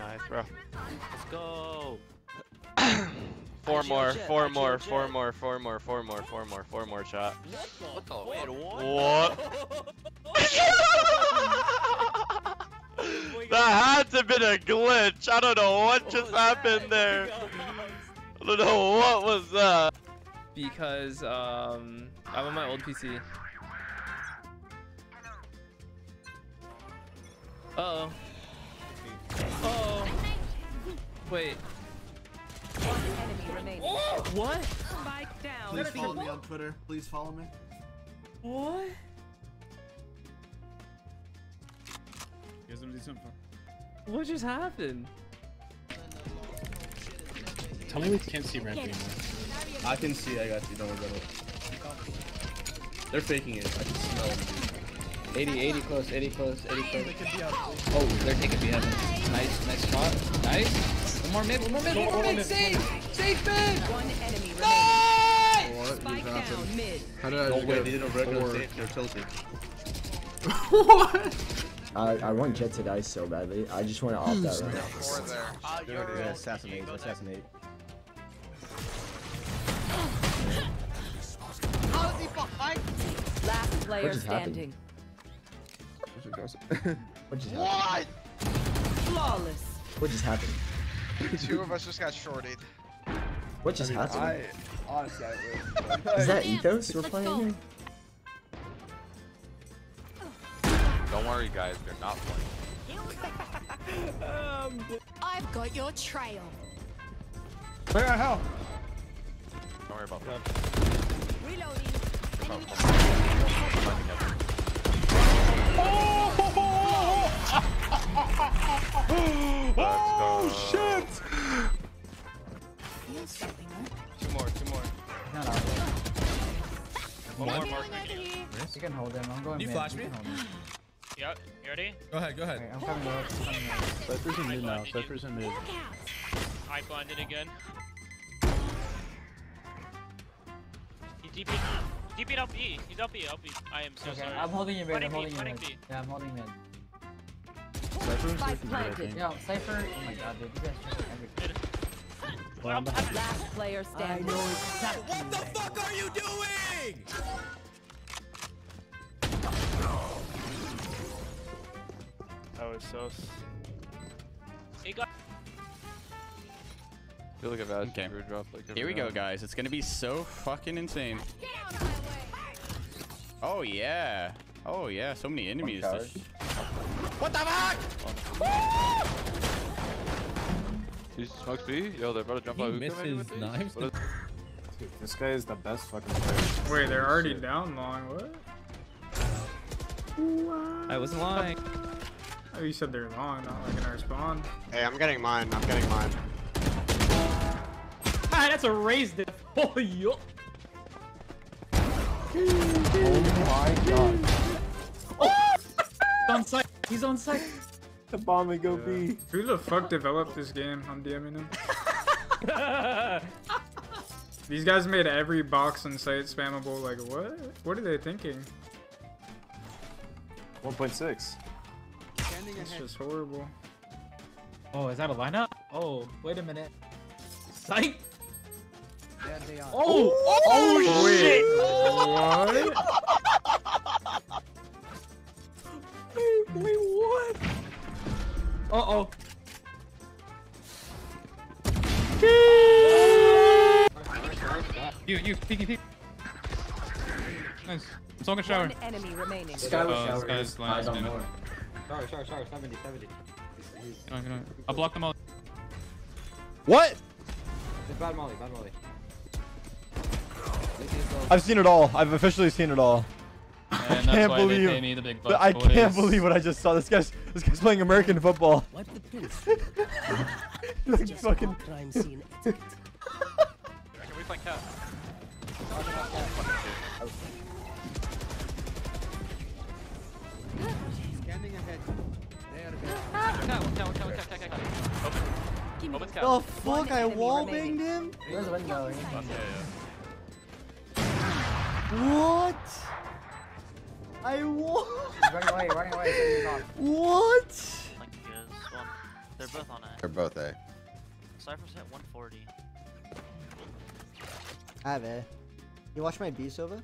Nice, bro. Let's go. Four more shot. What the? Wait, what? That had to have been a glitch. I don't know what just happened there. I don't know what was that. Because I'm on my old PC. Uh-oh. Uh-oh. Wait. Oh, what? Please follow me on Twitter. Please follow me. What? What just happened? Tell me we can't see ramp anymore. I can see, I got you, don't worry about it. They're faking it, I can smell them. 80 close. Oh, they're taking behind. Nice spot. Nice. One more mid. Save mid! Nice! Spike down mid. How did I just get a regular save? They're tilted. What? I want Jet to die so badly. I just want to opt out right now. They're going to assassinate. Last player standing. What just happened? Flawless. What just happened? Two of us just got shorted. What just happened? Honestly, is that Ethos we're playing here? Don't worry, guys. They're not playing. I've got your trail. Where the hell? Don't worry about that. Reloading. Oh shit! Two more. One more. You can hold them. I'm going. You flash me. Yep, you ready? Go ahead. Right, I'm coming up. Cypher's in mid now. I blinded again. He DP'd up E. He's up E. I am so sorry. I'm holding him in. Yeah, I'm holding him in. Cypher's looking good. Yeah, Cypher. Oh my god, dude. You guys are everything. Well, last player standing. I know exactly. What the fuck are you doing? Oh, it's so. He got. I feel like a bad camera drop. Here we go, guys. It's gonna be so fucking insane. Oh yeah. So many enemies. What the fuck? He smokes B. Yo, they're about to jump out. He misses knives. Dude, this guy is the best fucking player. Wait, they're already down long. What? I was lying. Oh, you said they're long, not like in our spawn. Hey, I'm getting mine. Ah, that's a raised diff. Holy yo. Oh my god. Oh! He's on site. The bomb would go B. Who the fuck developed this game? I'm DMing him. These guys made every box on site spammable. Like, what? What are they thinking? 1.6. It's just horrible. Oh, is that a lineup? Oh, wait a minute. Psych! Yeah, they are. Oh shit! What? Wait, what? Uh-oh. You, peek. Nice. Someone shower. One enemy remaining. This guy's sliding. Sorry, 70. Get on. I'll block them all. What? It's bad molly. I've seen it all. I've officially seen it all. And I can't believe. I can't believe what I just saw. This guy's playing American football. What the piss? Like fucking. Can we play cat? The fuck, I wall-banged him? There's a window. What? Running away. What? They're both on A. They're both A. Cypher's hit 140. I have A. You watch my B, Silva?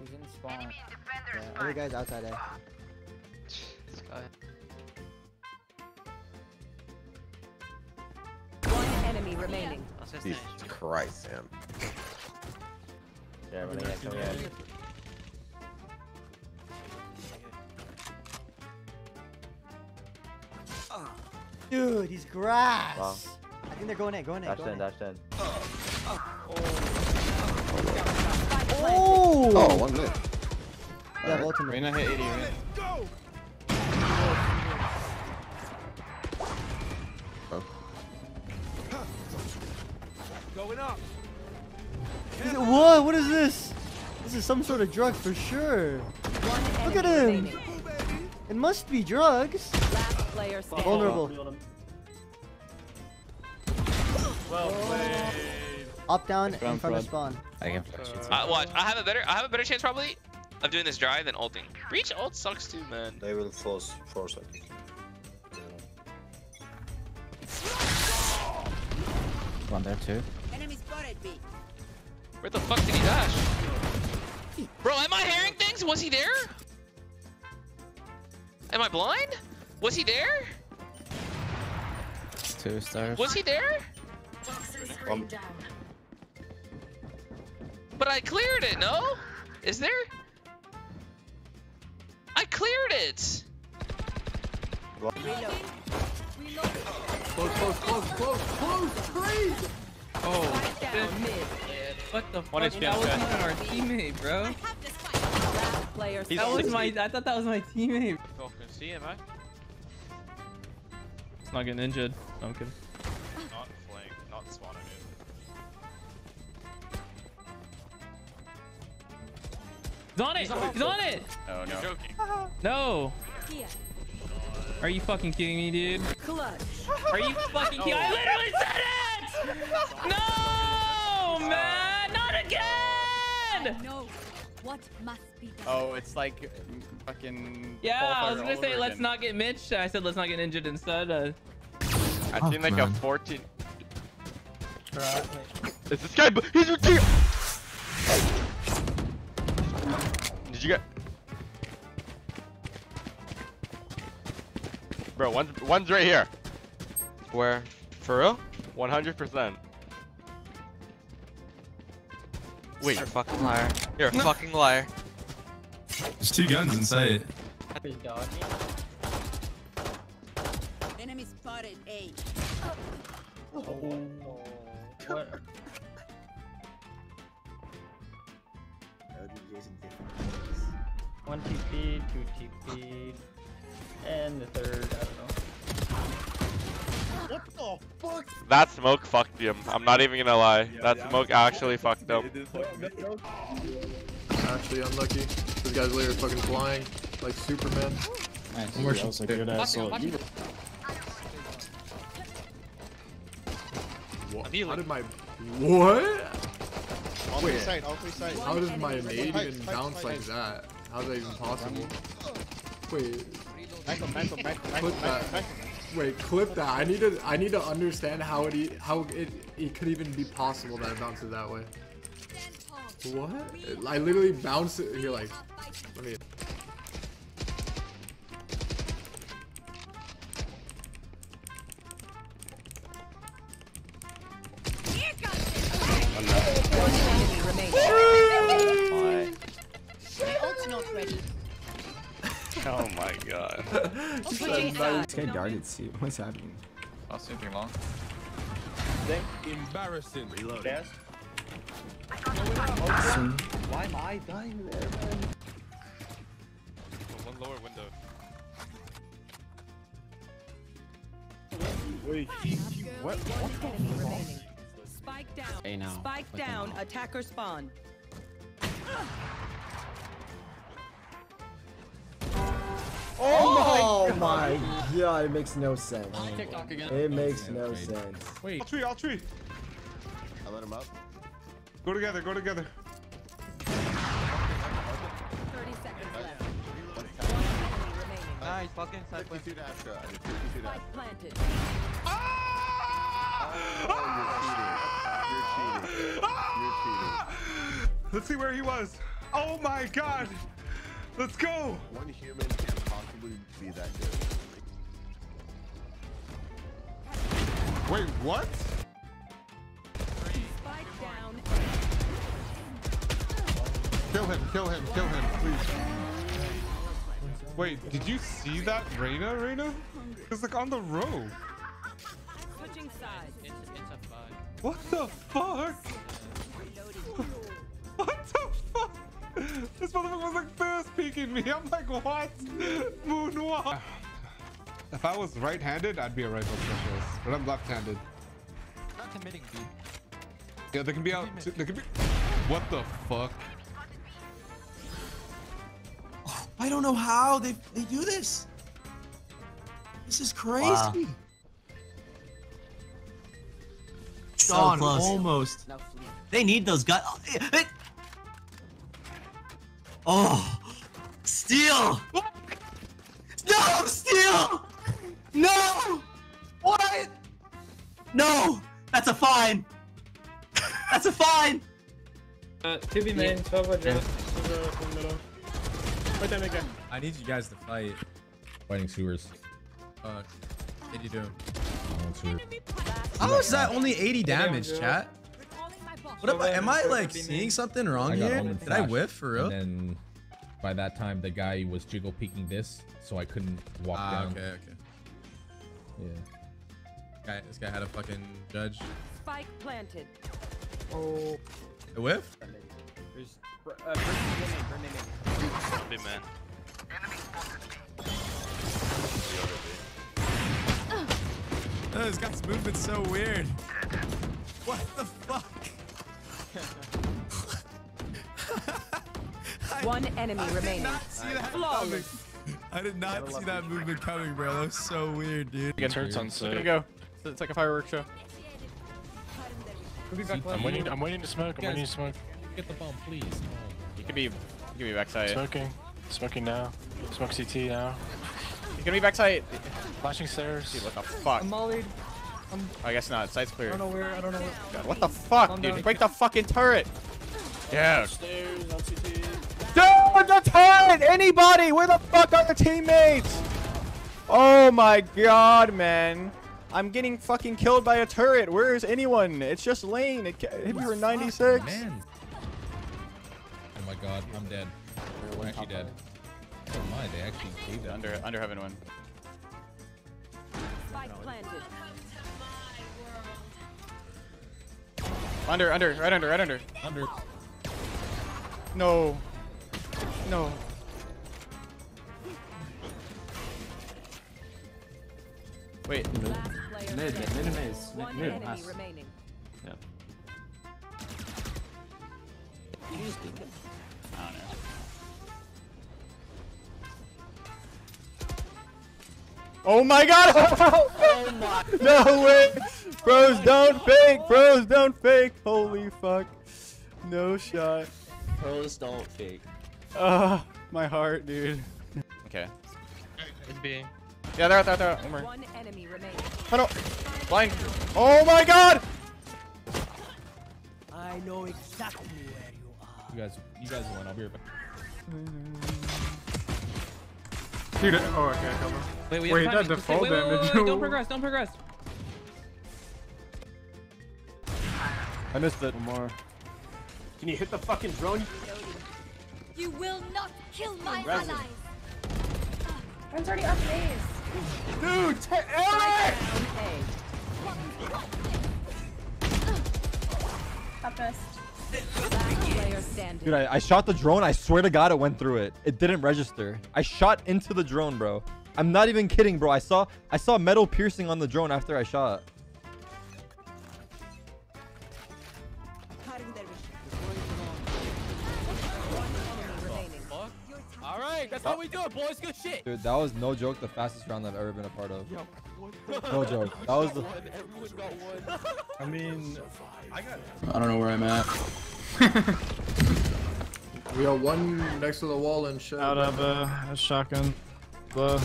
He's in spawn. Yeah, other guy's outside A. This guy. One enemy remaining. Jesus Christ, Sam. Yeah, running at the edge. Dude, he's grass. Wow. I think they're going in. Going in. Dash in. Oh! Oh, one hit. Yeah, ultimate. Reyna hit 80. Go! Oh. Going up. What? What is this? This is some sort of drug for sure. Look at him. It must be drugs. Vulnerable. Well played. Up, down, in front of spawn. I can flash it. Watch. I have a better chance probably of doing this dry than ulting. Breach ult sucks too, man. They will force I think. One there too. Enemy spotted me. Where the fuck did he dash? Bro, am I hearing things? Was he there? Am I blind? Was he there? Two stars. Was he there? But I cleared it, no? Is there? I cleared it! Reload. Close, please! Oh, shit. What the fuck? That wasn't even our teammate, bro. I thought that was my teammate. Can see him, I? Not getting injured. No, I'm kidding. Not flank, not spawning it. He's on it! Oh no. You're joking. No! Are you fucking kidding me, dude? Clutch. Are you fucking kidding me? I literally said it! No, man! Not again! No. What must be done? Oh, it's like fucking. Yeah, I was gonna say let's not get Mitch. I said let's not get injured instead. I seen like a 14. Is this guy? He's with you. Did you get? Bro, one's right here. Where? For real? 100%. Wait, you're a fucking liar. You're a fucking liar. There's two guns inside. Enemy spotted A. Oh. Where? One TP, two TP, and the third. I don't know. What the fuck? That smoke fucked him. I'm not even gonna lie. Yeah, that smoke actually fucked him. Actually unlucky. This guy's literally fucking flying like Superman. Nice. Commercial. That was a good ass. What? Wait. Side. How does my nade even bounce like that? How's that even possible? Wait. Wait, clip that. I need to understand how it could even be possible that it bounces that way. What? I literally bounce it here like. Let me. Oh my god. This guy darted C. What's happening? I'll see if long. Embarrassing. Reload. Yes. Why am I dying there, man? One lower window. Wait, what? Spike down. Hey, now. Spike down. Attacker spawn. Oh my god, it makes no sense. TikTok again. It makes no sense. Wait. All three. I let him up. Go together. 30 seconds left. Nice. he's fucking side planted. 52 to Astra. 52 to Astra. Ah! Oh, you're cheating. You're cheating. You're cheating. Let's see where he was. Oh my god. Let's go. One human can't possibly be that good. Wait, what? Spike down. Kill him, please. Wait, did you see that Reyna? Reyna? It's like on the road. Switching sides. It's a bug. What the fuck? What the fuck? This motherfucker was like first peeking me. I'm like, what? Moonwalk. If I was right-handed, I'd be a rifle specialist. But I'm left-handed. Not committing, dude. Yeah, they can be out. They can be. What the fuck? I don't know how they do this. This is crazy. Wow. So John, close. Almost. They need those guys. Oh, steal! No, steal! No! What? No! That's a fine. That's a fine. To be main, server from middle. I need you guys to fight. Fighting sewers. What did you do? How is that only 80 damage, chat? What am I like seeing something wrong here? Did I whiff for real? And by that time, the guy was jiggle peeking this, so I couldn't walk down. Okay. Yeah. This guy had a fucking judge. Spike planted. Oh. A whiff? Zombie man. Oh, this guy's movement so weird. What the fuck? One enemy remaining. I did not see that movement coming, bro. That was so weird, dude. Gets hurt on sight. Here we go. It's like a fireworks show. I'm waiting to smoke. I'm waiting to smoke. Get the bomb, please. You could be backside. Smoking now. Smoke CT now. He's gonna be backside. Flashing stairs. Dude, what the fuck? I'm mollied. I guess not. Sight's clear. I don't know where. I don't know. God, what the fuck, dude? Break the fucking turret. Yeah. Dude, the turret. Anybody? Where the fuck are the teammates? Oh my god, man. I'm getting fucking killed by a turret. Where is anyone? It's just lane. It hit me for 96. Man. Oh my god, I'm dead. I'm actually dead. Oh my, they actually gave that. Under heaven one. Spike planted. Right under. Under. No. No. Wait. Mid. Enemy remaining. Yeah. I don't know. Oh my god! Oh my. No way! Bros don't fake! Bros don't fake! Holy fuck. No shot. Bros don't fake. My heart, dude. Okay. It's B. Yeah, they're out, they're out. One enemy remaining. Oh no! Blind! Oh my god! I know exactly where you are. You guys won. I'll be right back. Dude, oh, okay, come on. Wait, he does the full damage. Wait, don't progress. I missed it. One more. Can you hit the fucking drone? You will not kill my allies. I'm already up A's. Dude, Eric! Up us. Dude, I shot the drone. I swear to God, it went through it. It didn't register. I shot into the drone, bro. I'm not even kidding, bro. I saw metal piercing on the drone after I shot. All right, that's how we do it, boys. Good shit. Dude, that was no joke. The fastest round I've ever been a part of. No joke. That was the. I mean, I don't know where I'm at. We are one next to the wall and shit. Out of a shotgun. Blow.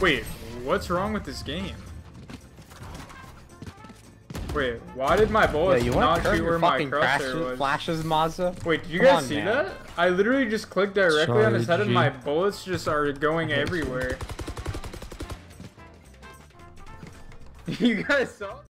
Wait, what's wrong with this game? Wait, why did my bullets not shoot where my crusher was? Flashes, Mazda. Wait, did you guys see that? I literally just clicked directly on his head and my bullets just are going everywhere. You guys saw?